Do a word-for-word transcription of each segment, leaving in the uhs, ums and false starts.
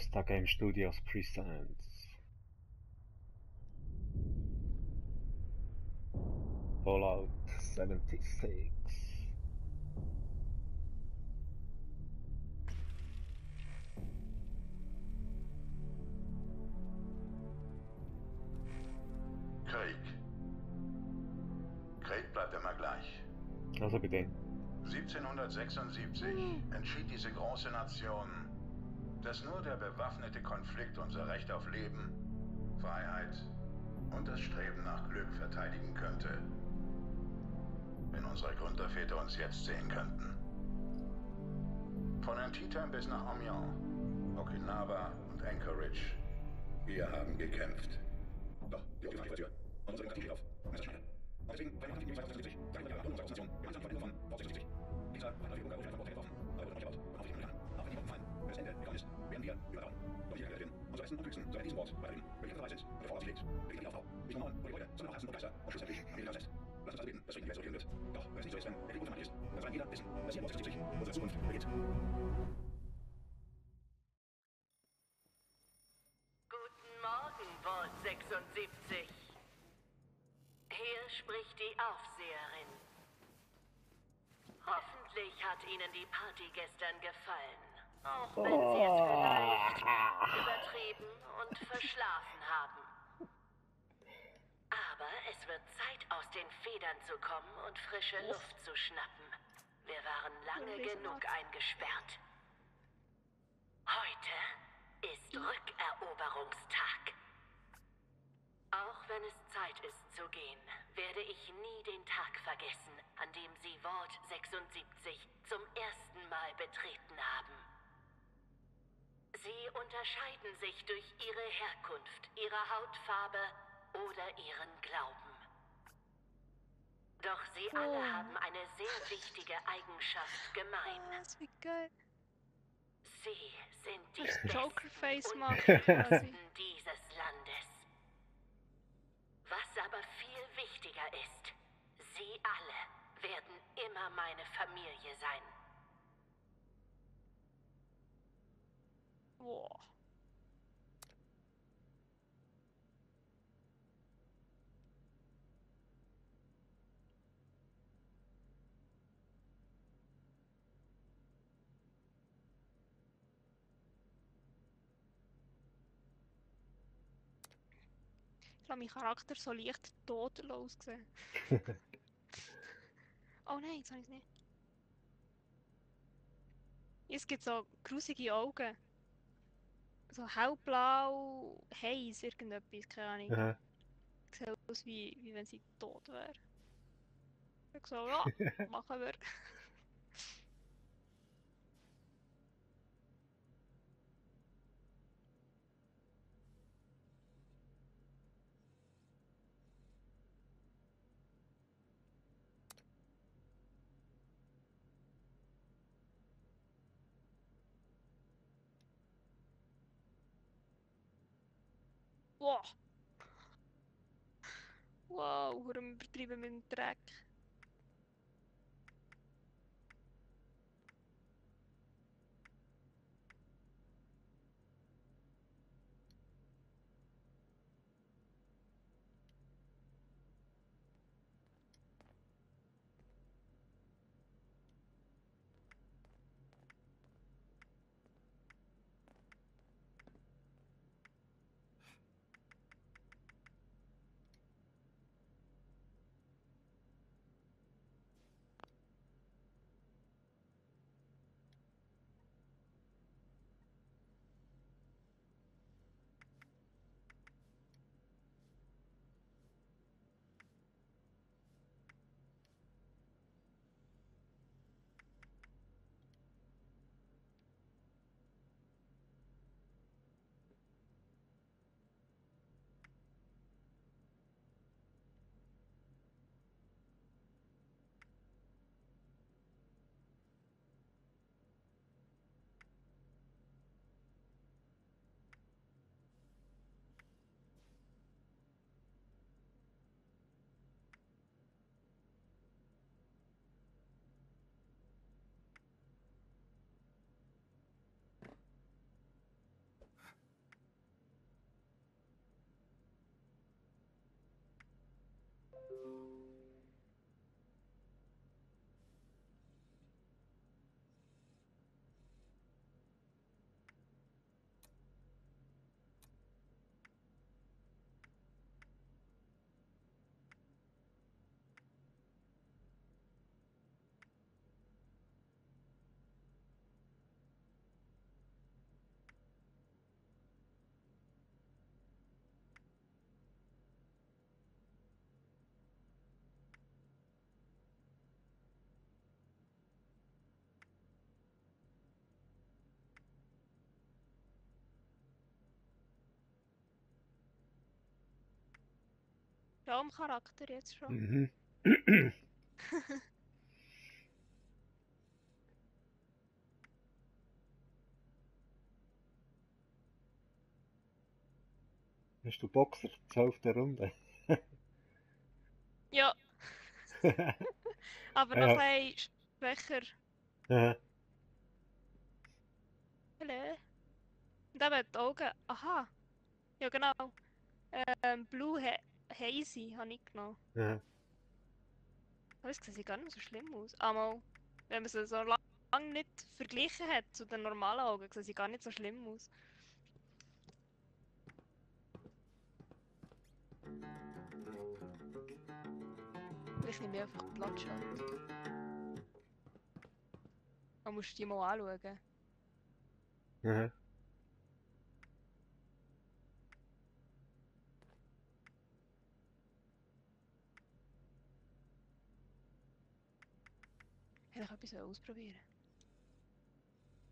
Bethesda Game Studios presents Fallout zevenenzestig. Craig. Craig bleibt immer gleich. Was hab ich denn? siebzehnhundertsechsundsiebzig entschied diese große Nation, dass nur der bewaffnete Konflikt unser Recht auf Leben, Freiheit und das Streben nach Glück verteidigen könnte. Wenn unsere Gründerväter uns jetzt sehen könnten. Von Antietam bis nach Amiens, Okinawa und Anchorage. Wir haben gekämpft. Doch, die Okinawa Tür. Unsere Gründer steht auf. Messerschneide. Und deswegen, bei Nacht siebenundzwanzig, drei Jahre nach unserer Nation, wir haben uns von Vault sechsundsiebzig. Dieser war natürlich unglaublich von Vault getroffen, aber wurde noch gebaut. Auf die Amerikaner, auf die Bomben fallen. Wenn es Ende gekommen ist, werden wir überdauern. Doch hier werden unsere Besten und Klügsten seit diesem Ort weiterhin, welche dabei sind, bevor uns liegt. Wir gehen die Aufbau, nicht nur Mauern oder Gebäude, sondern auch Herzen und Geister und schlussendlich am Ende selbst. Lass uns also beten, dass Frieden die Welt zurückkehren wird. Doch, wenn es nicht so ist, wenn der Krieg unvermeidlich ist, dann soll jeder wissen, dass hier Vault sechsundsiebzig unsere Zukunft beginnt. Guten Morgen, Vault sechsundsiebzig. Hier spricht die Aufseherin. Hoffentlich hat Ihnen die Party gestern gefallen, auch wenn Sie es vielleicht übertrieben und verschlafen haben. Aber es wird Zeit, aus den Federn zu kommen und frische Luft zu schnappen. Wir waren lange genug eingesperrt. Heute ist Rückeroberungstag. Auch wenn es Zeit ist zu gehen, werde ich nie den Tag vergessen, an dem sie Vault sechsundsiebzig zum ersten Mal betreten haben. Sie unterscheiden sich durch ihre Herkunft, ihre Hautfarbe oder ihren Glauben. Doch sie cool. alle haben eine sehr wichtige Eigenschaft gemein. Oh, das wird geil. Sie sind die Besten und Besten dieses Landes. Was aber viel wichtiger ist, Sie alle werden immer meine Familie sein. Wow. Ich habe meinen Charakter so leicht todlos gesehen. Oh nein, jetzt habe ich es nicht. Es gibt so grusige Augen. So hellblau, heiß, irgendetwas, keine Ahnung. Ja. Sieht aus, wie, wie wenn sie tot wäre. Ich so, ja, machen wir. Wow! Wow, warum übertreiben wir den Dreck? Kaum Charakter jetzt schon. Mhm. Bist du Boxer zur zwölften Runde? Ja. Aber noch ein schwächer. Ja. Hallo. Und eben die Augen. Aha. Ja, genau. Ähm, Blue He Hazy habe ich genommen. Ja. Aber es sieht gar nicht so schlimm aus. Aber wenn man sie so lange nicht verglichen hat zu den normalen Augen, sieht sie gar nicht so schlimm aus. Ich nehme einfach die Landschaft. Man muss die mal anschauen. Mhm. Hätte ich etwas ausprobieren.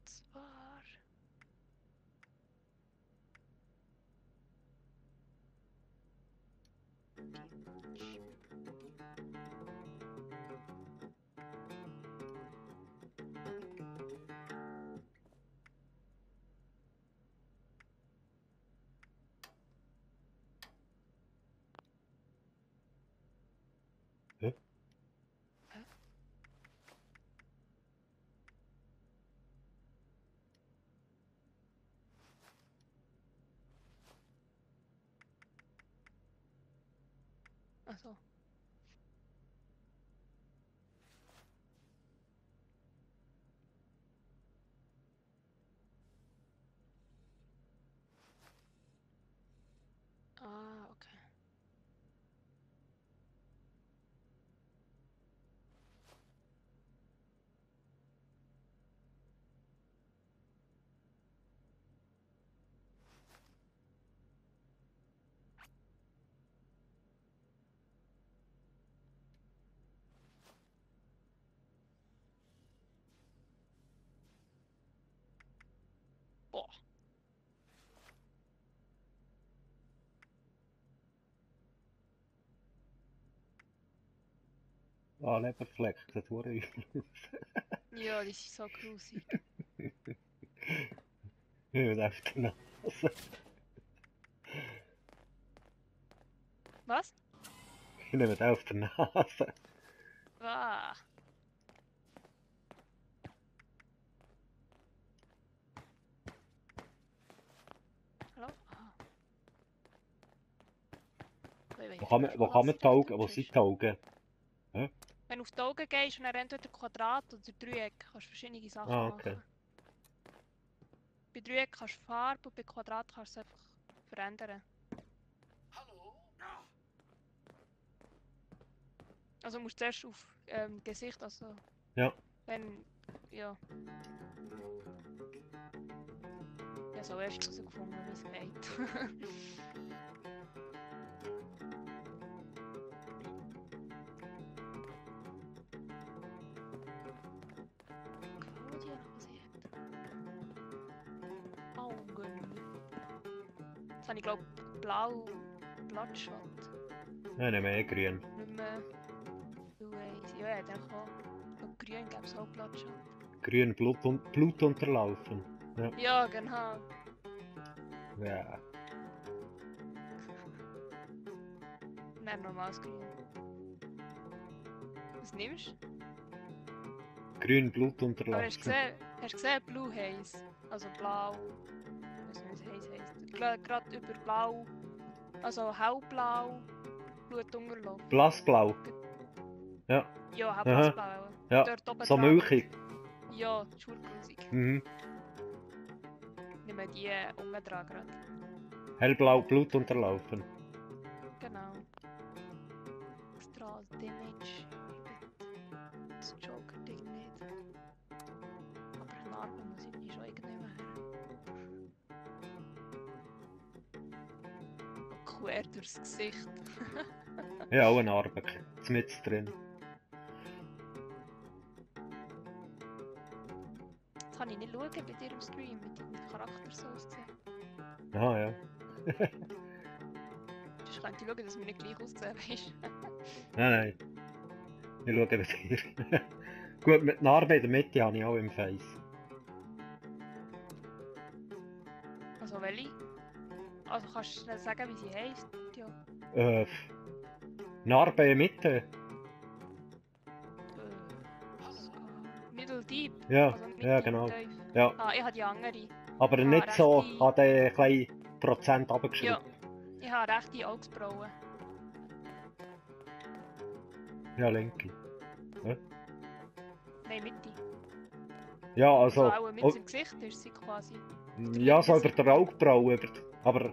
Und zwar. Hä? Hä? Ach so. Ah, okay. Ah, Leberfleck, das war ich. Ja, das ist so grusig. Ja, das ist genau. Was? Ich nehme das auf der Nase. Ah. Hallo? Ah. Wo kann man, wo kann man taugen? Wo sind taugen? Hä? Wenn du auf die Augen gehst und dann entweder Quadrat oder Dreieck, kannst du verschiedene Sachen ah, okay. machen. Bei Dreieck kannst du Farbe und bei Quadrat kannst du es einfach verändern. Hallo? Also musst du zuerst auf ähm, Gesicht, also... Ja. Wenn... ja. Ich habe es auch erst herausgefunden, wie es geht. Ich glaube, blau, Blattschwand. Ja, nicht mehr grün. Nicht mehr. Du weißt. Ja, dann kann. Grün gäbe es auch Blattschwand. Grün, Blut, un Blut unterlaufen. Ja, ja genau. Ja. Nein, normales Grün. Was nimmst du? Grün, Blut unterlaufen. Aber hast du gesehen, hast gesehen Blue Haze? Also blau. Gerade über blau, also hellblau, Blut unterlaufen. Blassblau? Ja. Ja, hellblassblau. Ja, so milchig. Ja, schurgrusig. Mhm. Nehmen die unten dran gerade. Hellblau, Blut unterlaufen. Genau. Strahl, Damage, das Joker-Ding nicht. Aber eine Narbe muss ich nicht schon irgendwie machen. Quer durchs Gesicht. Ja, auch eine Arbeit. Jetzt mit drin. Jetzt kann ich nicht schauen bei dir im Stream, mit deinem Charakter so aussehen. Aha, ja. Das Frank, tu vois que dos mil clicos te weet. Nein, nein. Wir schauen eben hier. Gut, mit einer Arbeit in der Mitte habe ich auch im Face. Also welche? Also kannst du schnell sagen, wie sie heisst? Ja. Äh. Narbe in der Mitte? Äh. Also, middle deep? Ja, also middle ja genau. Deep. Ja. Ah, ich habe die andere. Aber ich nicht so die... an den kleinen Prozent runtergeschrieben. Ja. Ich habe rechte Augsbrauen. Ja, linke. Ja? Nein, Mitte. Ja, also... also auch mit oh, seinem Gesicht ist sie quasi... Ja, so über der Augenbraue, über die, aber...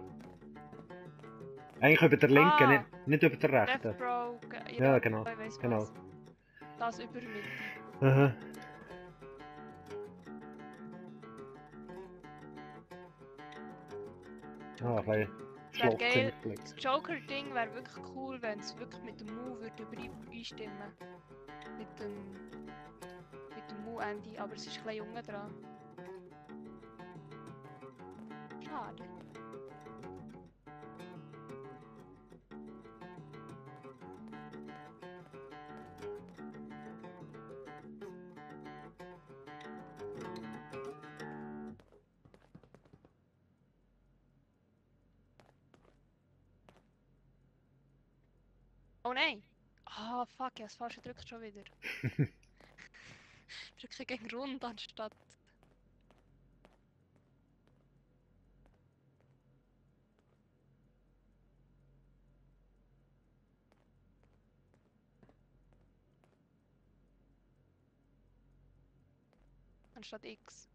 Eigentlich über der linken, ah, nicht, nicht über der rechten. Ja, ja, genau. genau. Was. Das über Mitte. Aha. Ah, okay. Das wäre geil. Das Joker-Ding wäre wirklich cool, wenn es wirklich mit dem Mu würde übereinstimmen. Mit dem... mit dem Mu-Ende, aber es ist ein bisschen jung dran. Schade. Oh nein! Ah, oh, fuck, ich hab's falsch gedrückt schon wieder. Ich drücke gegen rund anstatt... anstatt X.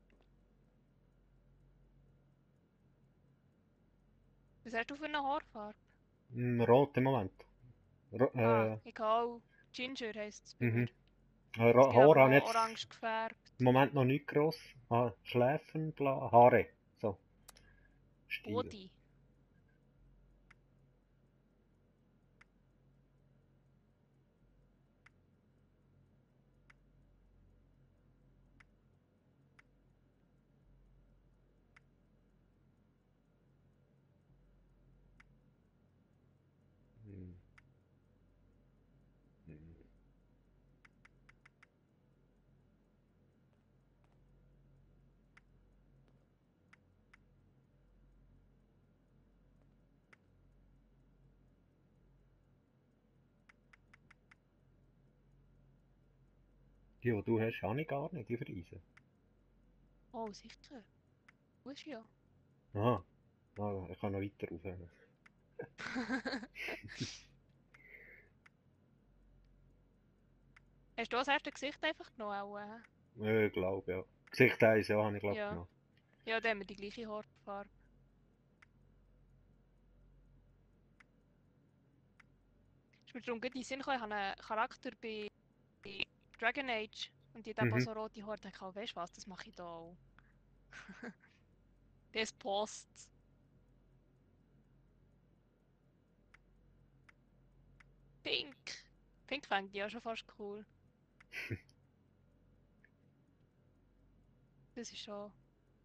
Was hast du für eine Haarfarbe? Mm, rot im Moment. Ro ah, äh, egal. Ginger heisst es. Mhm. Haar habe ich orange gefärbt. Im Moment noch nicht gross. Ah, Schläfen, bla, Haare. So. Stile. Body. Die, die du hast, habe ich gar nicht, die verreisen. Oh, sicher. Du hast ja. Aha. Ah, ich kann noch weiter aufhören. Hast du das erste Gesicht einfach genommen? Ja, ich glaube, ja. Gesicht eins, ja, habe ich glaube ja. genommen. Ja, dann haben wir die gleiche Haarfarbe. Ich bin darum gut in den Sinn gekommen, ich habe einen Charakter bei... Dragon Age und die hat mhm. auch so rote Haare, ich dachte, weißt du was, das mache ich da auch. Das passt. Pink! Pink fängt ja schon fast cool. Das ist schon...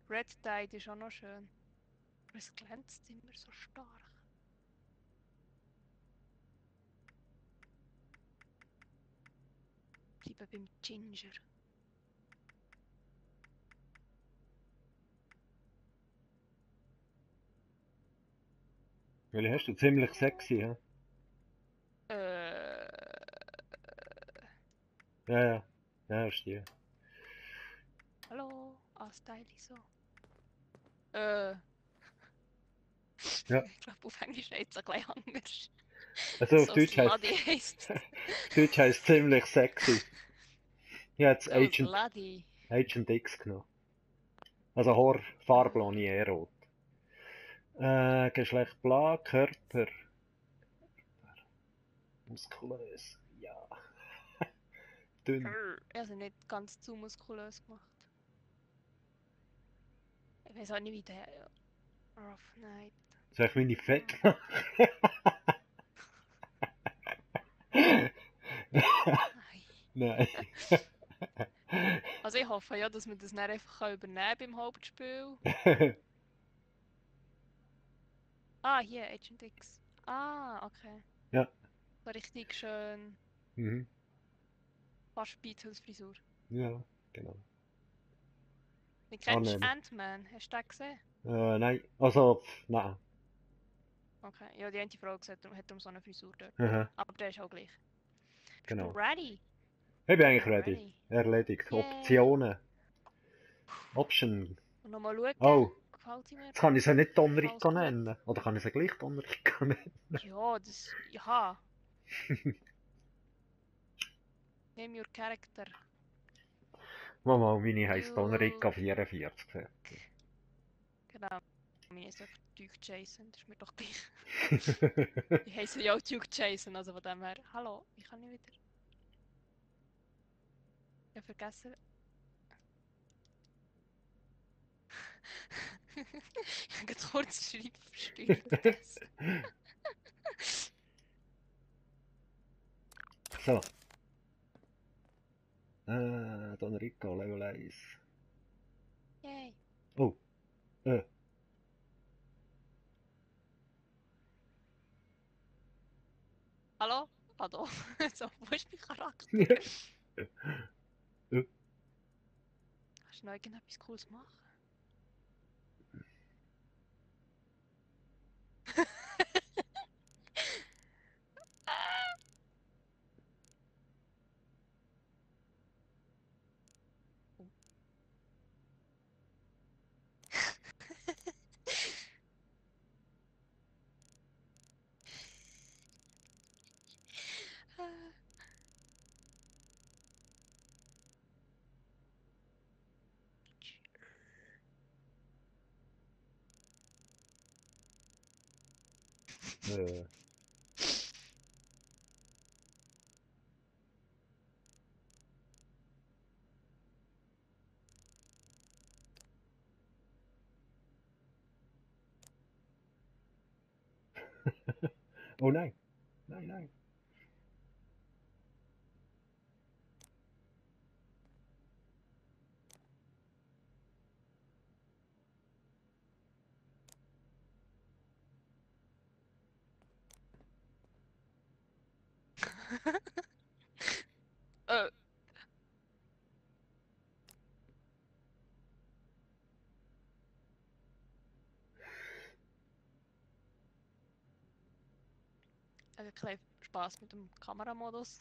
Red Dye ist auch noch schön. Aber es glänzt immer so stark. Lieber beim Ginger. Weil hast du ziemlich sexy, hä? Äh. Ja, ja. Ja, ist die. Hallo. Ah, Style so. Äh. Ja. Ich glaube, auf Englisch heißt es gleich anders. Also auf so Deutsch heißt Deutsch heißt ziemlich sexy. Ich habe jetzt Agent, Agent X genommen. Also Haarfarbe noch nie rot. Äh, Geschlecht bla, Körper. Muskulös, ja. Dünn. Also nicht ganz zu muskulös gemacht. Ich weiß auch nicht, wie der... Rough Night. Soll ich meine Fett machen? Nein. Also ich hoffe ja, dass wir das dann einfach übernehmen beim Hauptspiel. Ah, hier, Agent X. Ah, okay. Ja. So richtig schön. Mhm. Fast Beatles-Frisur. Ja, genau. Du kennst oh, Ant-Man, hast du den gesehen? Äh, nein. Also, pff, nein. Okay, ja, die eine Frage hat, hat um so eine Frisur dort. Aha. Aber der ist auch gleich. Genau. Ready? Ich bin eigentlich ready. ready. Erledigt. Yay. Optionen. Option. Und nochmal schauen. Oh. Gefällt sie mir? Jetzt kann ich sie nicht Donrico nennen. Oder kann ich sie gleich Donrico nennen? Ja, das... Ja. Name your character. Mama, meine heisst Donrico vierundvierzig. Genau. Meine ist einfach Duke Jason, das ist mir doch gleich. Ich heiße ja auch Duke Jason, also von dem her. Hallo, ich kann nicht wieder. Ich habe vergessen. Ich habe gerade kurz die Schreibsteuerung vergessen. So. Äh, Donrico, Level eins. Yay. Oh. Äh. Hallo? Pardon. So, wo ist mein Charakter? Kannst du noch irgendetwas Cooles machen? Äh. Oh nein, nein, nein. äh. Ich habe gleich Spaß mit dem Kameramodus.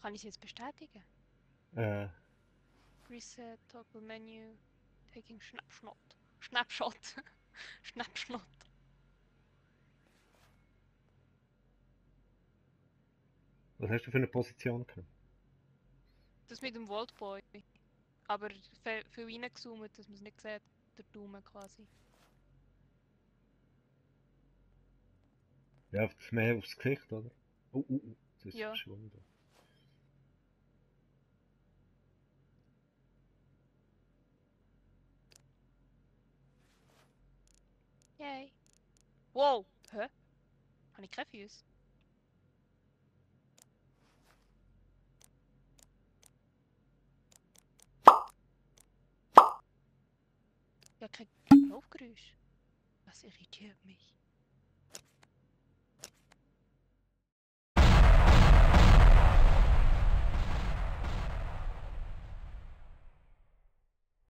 Kann ich es jetzt bestätigen? Äh. Reset, Toggle Menu, Taking Snapshot. Snapshot. Snapshot. Was hast du für eine Position genommen? Das mit dem Vault Boy. Aber viel reingezoomt, dass man es nicht sieht. Der Daumen quasi. Ja, mehr aufs Gesicht, oder? Oh, oh, oh. Das ist verschwunden. Yay! Wow! Hä? Habe ich keine Füße? Ja, kein Laufgeräusch. Das irritiert mich.